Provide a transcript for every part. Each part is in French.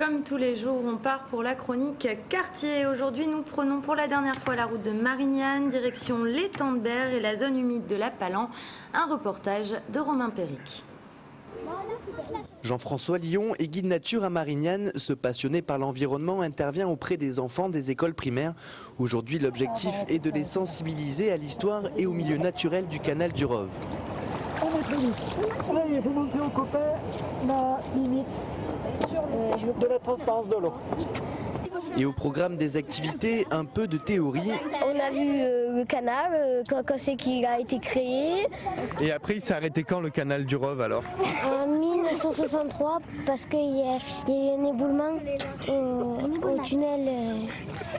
Comme tous les jours, on part pour la chronique quartier. Aujourd'hui, nous prenons pour la dernière fois la route de Marignane, direction l'étang de Berre et la zone humide de la Palun. Un reportage de Romain Perric. Jean-François Lyon est guide nature à Marignane. Ce passionné par l'environnement intervient auprès des enfants des écoles primaires. Aujourd'hui, l'objectif est de les sensibiliser à l'histoire et au milieu naturel du canal du Rove. Là, il faut montrer aux copains la limite de la transparence de l'eau. Et au programme des activités, un peu de théorie. On a vu le canal, quand c'est qu'il a été créé. Et après, il s'est arrêté quand, le canal du Rove, alors? En 1963, parce qu'il y a eu un éboulement au tunnel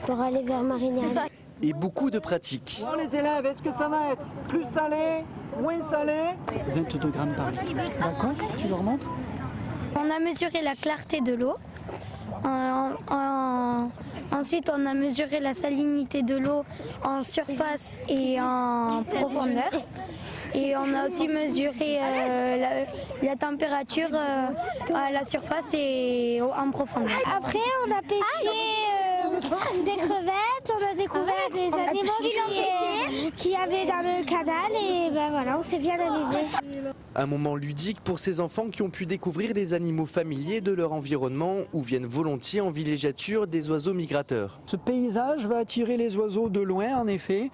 pour aller vers Marignane. Et beaucoup de pratiques. Bon, les élèves, est-ce que ça va être plus salé, moins salé? 22 grammes par litre. D'accord, tu leur montres. On a mesuré la clarté de l'eau. Ensuite, on a mesuré la salinité de l'eau en surface et en profondeur. Et on a aussi mesuré la température à la surface et en profondeur. Après, on a pêché des crevettes, on a découvert des animaux qu'il y avait dans le canal et ben voilà, on s'est bien amusé. Un moment ludique pour ces enfants qui ont pu découvrir les animaux familiers de leur environnement ou viennent volontiers en villégiature des oiseaux migrateurs. Ce paysage va attirer les oiseaux de loin en effet,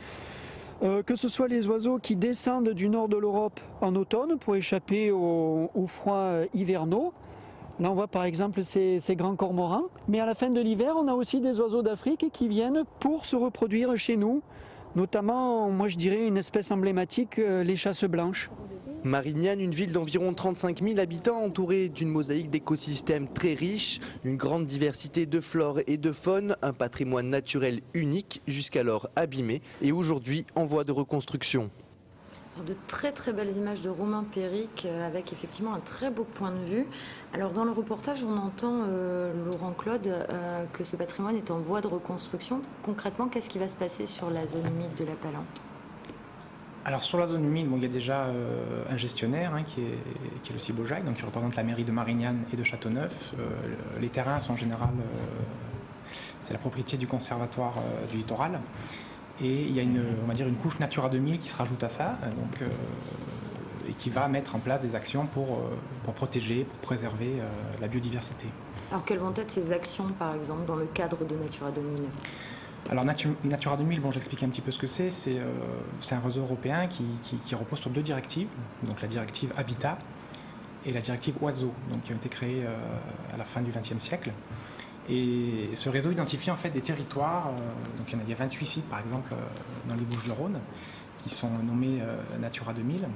que ce soit les oiseaux qui descendent du nord de l'Europe en automne pour échapper aux froids hivernaux. Là on voit par exemple ces grands cormorans, mais à la fin de l'hiver on a aussi des oiseaux d'Afrique qui viennent pour se reproduire chez nous, notamment moi je dirais une espèce emblématique, les chasses blanches. Marignane, une ville d'environ 35 000 habitants entourée d'une mosaïque d'écosystèmes très riche, une grande diversité de flore et de faune, un patrimoine naturel unique jusqu'alors abîmé et aujourd'hui en voie de reconstruction. De très très belles images de Romain Perric avec effectivement un très beau point de vue. Alors dans le reportage on entend Laurent Claude que ce patrimoine est en voie de reconstruction. Concrètement, qu'est-ce qui va se passer sur la zone humide de la Palun ? Alors sur la zone humide, bon, il y a déjà un gestionnaire hein, qui est le Cibojaï, donc qui représente la mairie de Marignane et de Châteauneuf. Les terrains sont en général, c'est la propriété du conservatoire du littoral. Et il y a une couche Natura 2000 qui se rajoute à ça, donc, et qui va mettre en place des actions pour protéger, pour préserver la biodiversité. Alors quelles vont être ces actions par exemple dans le cadre de Natura 2000 ? Alors Natura 2000, bon, j'explique un petit peu ce que c'est. C'est un réseau européen qui repose sur deux directives, donc la directive Habitat et la directive Oiseaux, donc, qui ont été créées à la fin du XXe siècle. Et ce réseau identifie en fait des territoires, donc il y a 28 sites par exemple dans les Bouches-du-Rhône, qui sont nommés Natura 2000.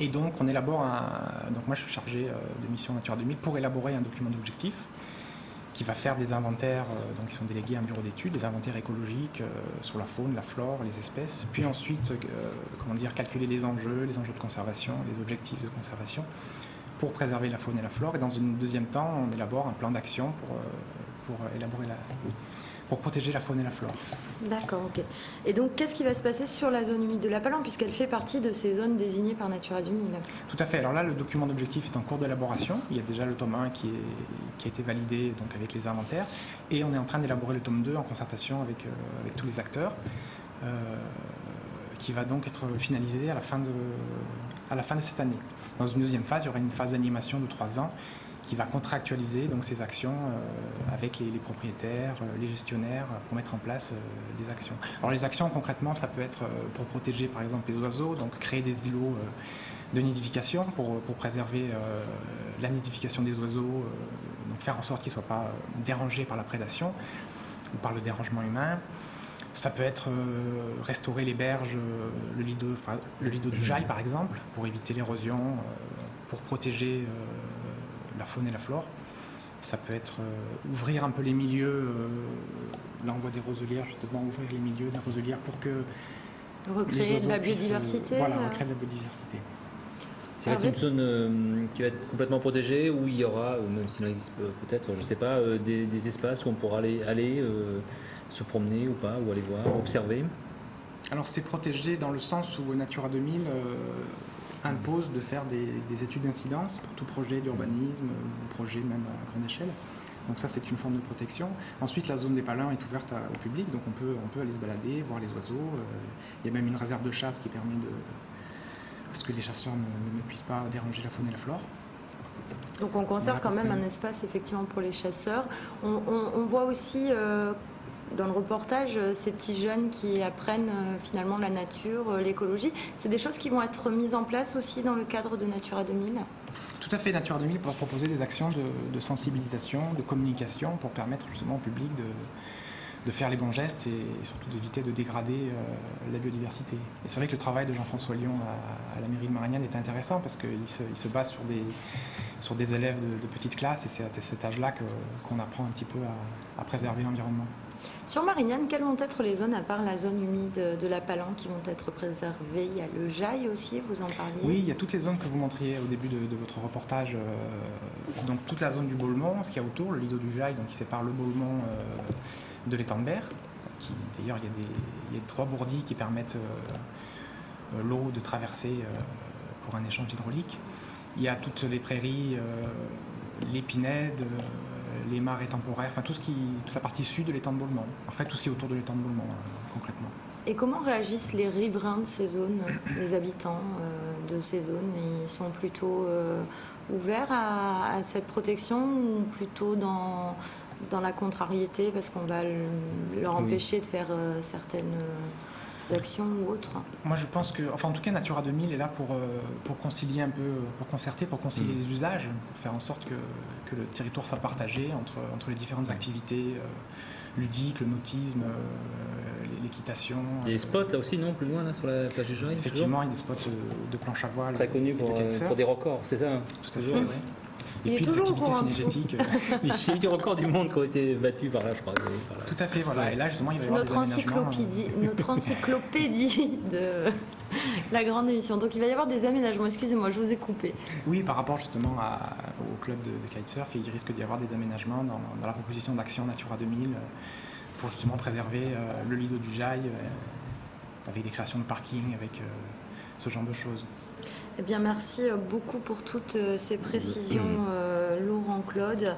Et donc on élabore donc moi je suis chargé de mission Natura 2000 pour élaborer un document d'objectif qui va faire des inventaires, donc ils sont délégués à un bureau d'études, des inventaires écologiques sur la faune, la flore, les espèces, puis ensuite calculer les enjeux de conservation, les objectifs de conservation pour préserver la faune et la flore. Et dans un deuxième temps, on élabore un plan d'action pour protéger la faune et la flore. D'accord, ok. Et donc, qu'est-ce qui va se passer sur la zone humide de la Palun, puisqu'elle fait partie de ces zones désignées par Natura 2000? Tout à fait. Alors là, le document d'objectif est en cours d'élaboration. Il y a déjà le tome 1 qui a été validé donc avec les inventaires. Et on est en train d'élaborer le tome 2 en concertation avec tous les acteurs, qui va donc être finalisé à la fin de cette année. Dans une deuxième phase, il y aura une phase d'animation de 3 ans qui va contractualiser donc ces actions avec les propriétaires, les gestionnaires, pour mettre en place des actions. Alors les actions concrètement, ça peut être pour protéger par exemple les oiseaux, donc créer des îlots de nidification pour préserver la nidification des oiseaux, donc faire en sorte qu'ils ne soient pas dérangés par la prédation ou par le dérangement humain. Ça peut être restaurer les berges, le Lido du Jaï par exemple, pour éviter l'érosion, pour protéger la faune et la flore. Ça peut être ouvrir un peu les milieux, là on voit des roselières justement, ouvrir les milieux des roselières pour que... Recréer de la biodiversité. Voilà, recréer de la biodiversité. Ça va être une zone qui va être complètement protégée, où il y aura, même s'il en existe peut-être, je ne sais pas, des espaces où on pourra aller se promener ou pas, ou aller voir, observer. Alors c'est protégé dans le sens où Natura 2000 impose de faire des études d'incidence pour tout projet d'urbanisme, projet même à grande échelle. Donc ça, c'est une forme de protection. Ensuite, la zone des Palun est ouverte au public, donc on peut aller se balader, voir les oiseaux. Il y a même une réserve de chasse qui permet de... parce que les chasseurs ne puissent pas déranger la faune et la flore. Donc on conserve quand même un espace effectivement pour les chasseurs. On voit aussi dans le reportage ces petits jeunes qui apprennent finalement la nature, l'écologie. C'est des choses qui vont être mises en place aussi dans le cadre de Natura 2000 ? Tout à fait, Natura 2000 peut proposer des actions de sensibilisation, de communication pour permettre justement au public de faire les bons gestes et surtout d'éviter de dégrader la biodiversité. Et c'est vrai que le travail de Jean-François Lyon à la mairie de Marignane est intéressant parce qu'il se base sur des élèves de petites classes et c'est à cet âge-là qu'on apprend un petit peu à préserver l'environnement. Sur Marignane, quelles vont être les zones, à part la zone humide de la Palun, qui vont être préservées? Il y a le Jaï aussi, vous en parliez. Oui, il y a toutes les zones que vous montriez au début de votre reportage. Donc toute la zone du Bolmont, ce qu'il y a autour, le Lido du Jaï, donc qui sépare le Bollement de l'étang de Berre. D'ailleurs, il y a trois bourdis qui permettent l'eau de traverser pour un échange hydraulique. Il y a toutes les prairies, les pinèdes, les marais temporaires, enfin toute la partie sud de l'étang de Bollement. En fait, tout ce qui est autour de l'étang de Bollement, concrètement. Et comment réagissent les riverains de ces zones, les habitants de ces zones? Ils sont plutôt ouverts à cette protection ou plutôt dans la contrariété parce qu'on va leur empêcher de faire certaines actions ou autres? Moi, je pense que, enfin, en tout cas, Natura 2000 est là pour concilier un peu, pour concerter, pour concilier les usages, pour faire en sorte que le territoire soit partagé entre les différentes activités ludiques, le nautisme, l'équitation. Il y a des spots là aussi, non? Plus loin, là, sur la plage du Jaï. Effectivement, il y a des spots de planche à voile. Très connu pour des records, c'est ça? Tout à fait, oui. Et puis des activités synergétiques. Il y a des records du monde qui ont été battus par là, je crois. Par là. Tout à fait, voilà. Et là, justement, il va y avoir notre encyclopédie de la grande émission. Donc, il va y avoir des aménagements. Excusez-moi, je vous ai coupé. Oui, par rapport justement au club de kitesurf, il risque d'y avoir des aménagements dans la proposition d'action Natura 2000 pour justement préserver le Lido du Jaï avec des créations de parking, avec ce genre de choses. Eh bien, merci beaucoup pour toutes ces précisions, Laurent Claude.